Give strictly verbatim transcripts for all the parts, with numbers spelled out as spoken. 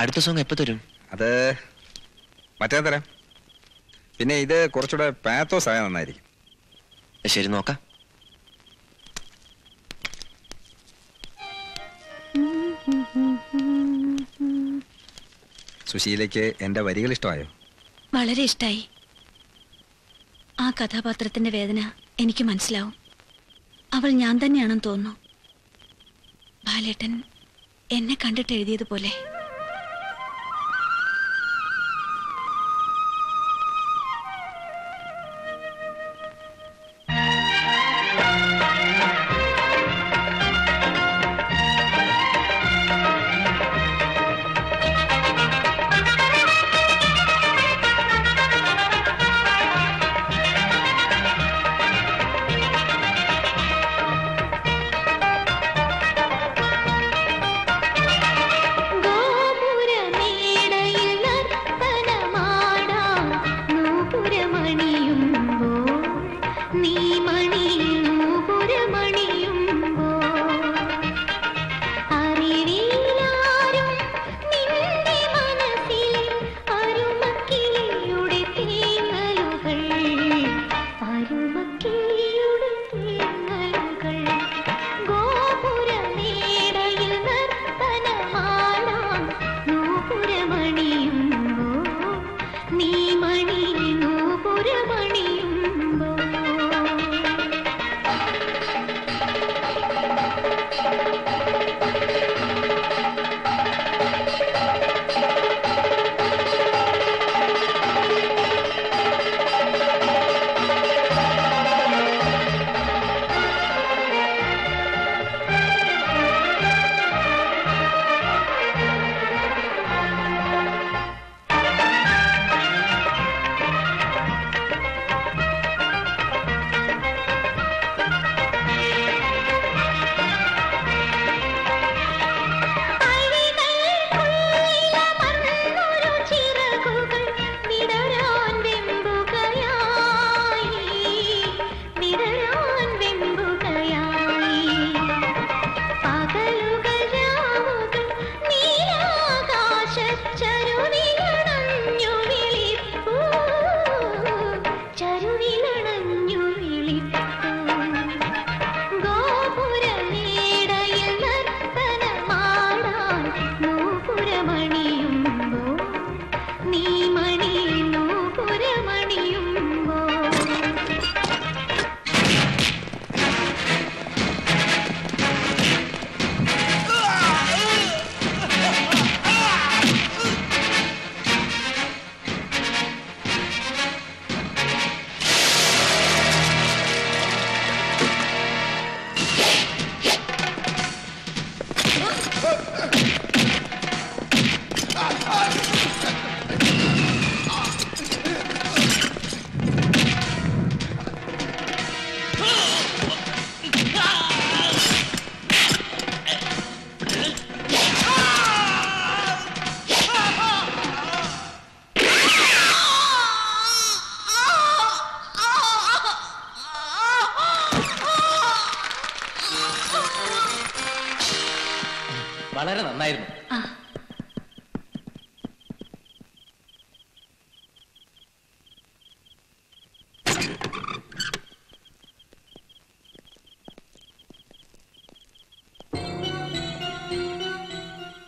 അടുത്ത സോങ് എപ്പോ തരും? അത് മറ്റേ തരാം. പിന്നെ ഇത് കുറച്ചുകൂടെ പാത്തോസ് ആയ നന്നായിരിക്കും. ശരി, നോക്കാം. സുശീലയ്ക്ക് എന്റെ വരികൾ ഇഷ്ടമായോ? വളരെ ഇഷ്ടായി. ആ കഥാപാത്രത്തിന്റെ വേദന എനിക്ക് മനസ്സിലാവും. അവൾ ഞാൻ തന്നെയാണെന്ന് തോന്നുന്നു. ബാലേട്ടൻ എന്നെ കണ്ടിട്ട് എഴുതിയതുപോലെ.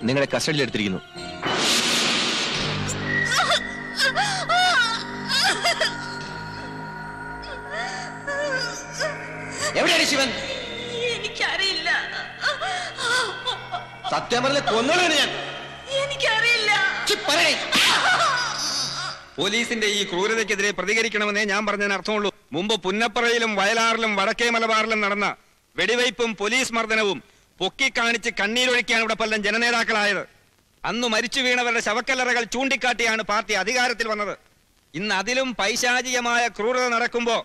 നിങ്ങളെ കസ്റ്റഡിയിലെടുത്തിരിക്കുന്നു. എവിടെയാണ് ശിവൻ? എനിക്കറിയില്ല. സത്യം പറഞ്ഞ കൊന്നോളൂ ഞാൻ. എനിക്കറിയില്ല. പോലീസിന്റെ ഈ ക്രൂരതയ്ക്കെതിരെ പ്രതികരിക്കണമെന്നേ ഞാൻ പറഞ്ഞതിന് അർത്ഥമുള്ളൂ. മുമ്പ് പുന്നപ്പറയിലും വയലാറിലും വടക്കേ മലബാറിലും നടന്ന വെടിവയ്പും പോലീസ് മർദ്ദനവും പൊക്കിക്കാണിച്ച് കണ്ണീരൊഴുക്കിയാണ് ഇവിടെ പലരും ജനനേതാക്കളായത്. അന്ന് മരിച്ചു വീണവരുടെ ശവക്കല്ലറകൾ ചൂണ്ടിക്കാട്ടിയാണ് പാർട്ടി അധികാരത്തിൽ വന്നത്. ഇന്ന് അതിലും പൈശാചികമായ ക്രൂരത നടക്കുമ്പോൾ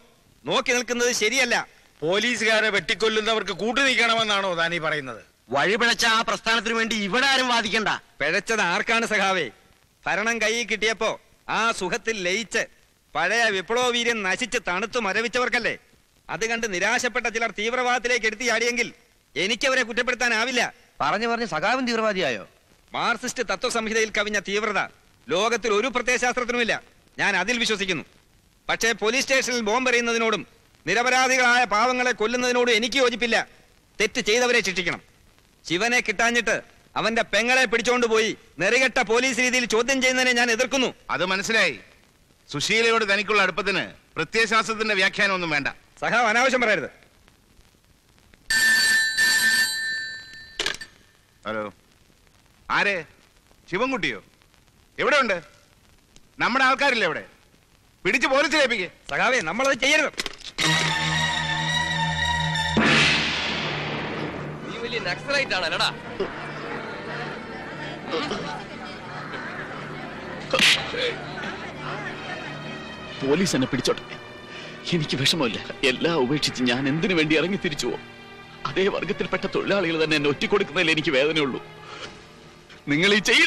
നോക്കി നിൽക്കുന്നത് ശരിയല്ല. പോലീസുകാരെ വെട്ടിക്കൊല്ലുന്നവർക്ക് കൂട്ടുനിൽക്കണമെന്നാണോ താനീ പറയുന്നത്? വഴിപിഴച്ച ആ പ്രസ്ഥാനത്തിനു വേണ്ടി ഇവിടെ ആരും വാദിക്കണ്ട. പിഴച്ചത് ആർക്കാണ് സഖാവേ? ഭരണം കൈയിൽ കിട്ടിയപ്പോ ആ സുഖത്തിൽ ലയിച്ച് പഴയ വിപ്ലവവീര്യം നശിച്ച് തണുത്തു മരവിച്ചവർക്കല്ലേ? അത് കണ്ട് നിരാശപ്പെട്ട ചിലർ തീവ്രവാദത്തിലേക്ക് എടുത്തു ചാടിയെങ്കിൽ എനിക്കവരെ കുറ്റപ്പെടുത്താനാവില്ല. പറഞ്ഞു പറഞ്ഞ് സഖാവും തീവ്രവാദിയായോ? മാർസിസ്റ്റ് തത്വസംഹിതയിൽ കവിഞ്ഞ തീവ്രത ലോകത്തിൽ ഒരു പ്രത്യയശാസ്ത്രത്തിനുമില്ല. ഞാൻ അതിൽ വിശ്വസിക്കുന്നു. പക്ഷേ പോലീസ് സ്റ്റേഷനിൽ ബോംബെറിയുന്നതിനോടും നിരപരാധികളായ പാവങ്ങളെ കൊല്ലുന്നതിനോടും എനിക്ക് യോജിപ്പില്ല. തെറ്റ് ചെയ്തവരെ ശിക്ഷിക്കണം. ശിവനെ കിട്ടാഞ്ഞിട്ട് അവന്റെ പെങ്ങളെ പിടിച്ചോണ്ട് പോയി നെറികെട്ട പോലീസ് രീതിയിൽ ചോദ്യം ചെയ്യുന്നതിനെ ഞാൻ എതിർക്കുന്നു. അത് മനസ്സിലായി. സുശീലയോട് തനിക്കുള്ള അടുപ്പത്തിന് പ്രത്യയശാസ്ത്രത്തിന്റെ വ്യാഖ്യാനം ഒന്നും വേണ്ട. സഹാവ് അനാവശ്യം പറയരുത്. ഹലോ, ആരെ? ശിവൻകുട്ടിയോ? എവിടെ ഉണ്ട്? നമ്മുടെ ആൾക്കാരില്ലേ ഇവിടെ? പിടിച്ച് പോലീസ് ഏൽപ്പിക്കേ. സഖാവേ, നമ്മളത് ചെയ്യരുത്. നീ വലിയ നക്സലൈറ്റ് ആണല്ലടാ. പോലീസ് എന്നെ പിടിച്ചോട്ടെ, എനിക്ക് വിഷമമില്ല. എല്ലാം ഉപേക്ഷിച്ച് ഞാൻ എന്തിനു വേണ്ടി ഇറങ്ങി തിരിച്ചു പോകും? അതേ വർഗത്തിൽപ്പെട്ട തൊഴിലാളികൾ തന്നെ എന്നെ ഒറ്റിക്കൊടുക്കുന്നതിൽ എനിക്ക് വേദനയുള്ളൂ. നിങ്ങൾ ഈ ചെയ്യ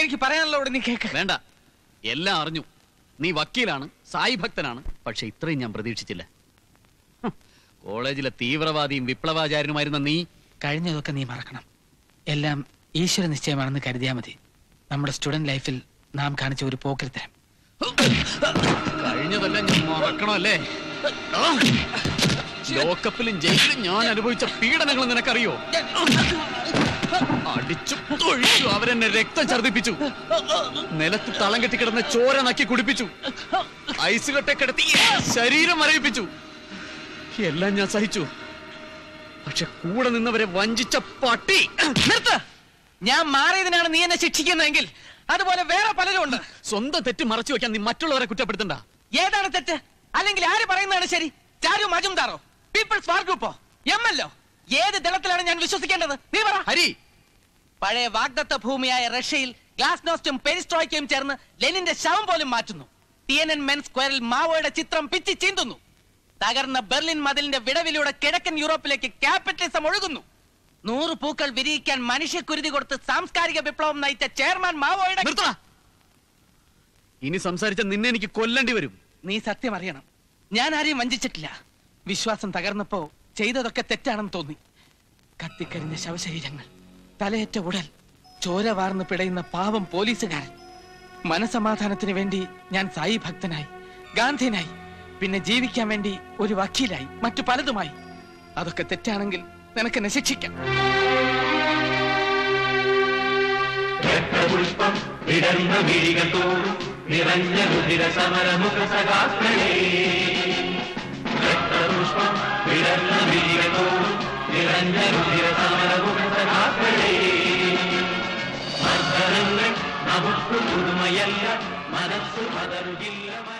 എനിക്ക് പറയാനുള്ള നീ കേൾക്ക. വേണ്ട, എല്ലാം അറിഞ്ഞു. നീ വക്കീലാണ്, സായി ഭക്തനാണ്. പക്ഷെ ഇത്രയും ഞാൻ പ്രതീക്ഷിച്ചില്ല. കോളേജിലെ തീവ്രവാദിയും വിപ്ലവാചാര്യനുമായിരുന്ന നീ കഴിഞ്ഞതൊക്കെ നീ മറക്കണം. എല്ലാം ഈശ്വര നിശ്ചയമാണെന്ന് കരുതിയാൽ മതി. നമ്മുടെ സ്റ്റുഡന്റ് ലൈഫിൽ നാം കാണിച്ച ഒരു പോക്കിരിത്തരം കഴിഞ്ഞതെല്ലാം ഞാൻ മറക്കണമല്ലേ? ലോക്കപ്പിലും ജയിലും ഞാൻ അനുഭവിച്ച പീഡനങ്ങൾ നിനക്കറിയോ? അടിച്ചു തൊഴിച്ചു, അവരെന്നെ രക്തം ഛർദിപ്പിച്ചു, നിലത്ത് തളം കെട്ടിക്കിടന്ന ചോര നക്കി കുടിപ്പിച്ചു, ഐസുകെട്ടെ കിടത്തി ശരീരം മരവിപ്പിച്ചു. എല്ലാം ഞാൻ സഹിച്ചു. പക്ഷെ കൂടെ നിന്നവരെ വഞ്ചിച്ച പട്ടി. നിർത്ത! ഞാൻ മാറിയതിനാണ് നീ എന്നെ ശിക്ഷിക്കുന്നതെങ്കിൽ അതുപോലെ വേറെ പലരും ഉണ്ട്. സ്വന്തം തെറ്റ് മറച്ചു വെക്കാൻ നീ മറ്റുള്ളവരെ കുറ്റപ്പെടുത്തണ്ട. ഏതാണ് തെറ്റ്? അല്ലെങ്കിൽ ആര് പറയുന്നതാണ് ശരി? ചാരു മജുംദാറോ? പീപ്പിൾസ് വാർ ഗ്രൂപ്പോ? എം എൽ ഒ? ഏത് ദളത്തിലാണ് ഞാൻ വിശ്വസിക്കേണ്ടത്? നീ പറ. ഹരി, പഴയ വാഗ്ദത്ത ഭൂമിയായ റഷ്യയിൽ ഗ്ലാസ്നോസ്റ്റും പെരിസ്ട്രോയ്ക്കയും ചേർന്ന് ലെനിന്റെ ശവം പോലും മാറ്റുന്നു. ടിഎൻഎൻ മെൻ സ്ക്വയറിൽ മാവോയുടെ ചിത്രം പിച്ചി ചീന്തുന്നു. തകർന്ന ബെർലിൻ മതിലിന്റെ വിടവിലൂടെ കിഴക്കൻ യൂറോപ്പിലേക്ക് ക്യാപിറ്റലിസം ഒഴുകുന്നു. നൂറ് പൂക്കൾ വിരിയിക്കാൻ മനുഷ്യക്കുരുതി കൊടുത്ത് സാംസ്കാരിക വിപ്ലവം നയിച്ച ചെയർമാൻ മാവോയുടെ... ഇനി സംസാരിച്ച നിന്നെ എനിക്ക് കൊല്ലേണ്ടി വരും. നീ സത്യം അറിയണം. ഞാൻ ആരെയും വഞ്ചിച്ചിട്ടില്ല. വിശ്വാസം തകർന്നപ്പോ ചെയ്തതൊക്കെ തെറ്റാണെന്ന് തോന്നി. കത്തിക്കരിഞ്ഞ ശവശരീരങ്ങൾ, തലയേറ്റ ഉടൽ, ചോര വാർന്ന് പിടയുന്ന പാവം പോലീസുകാരൻ. മനസമാധാനത്തിന് വേണ്ടി ഞാൻ സായി ഭക്തനായി, ഗാന്ധിനായി, പിന്നെ ജീവിക്കാൻ വേണ്ടി ഒരു വക്കീലായി, മറ്റു പലതുമായി. അതൊക്കെ തെറ്റാണെങ്കിൽ നിനക്ക് എന്നെ ശിക്ഷിക്കാം. മർദ്ദനങ്ങൾ നമുക്ക് പുതുമയല്ല, മനസ്സു പതറുകില്ല.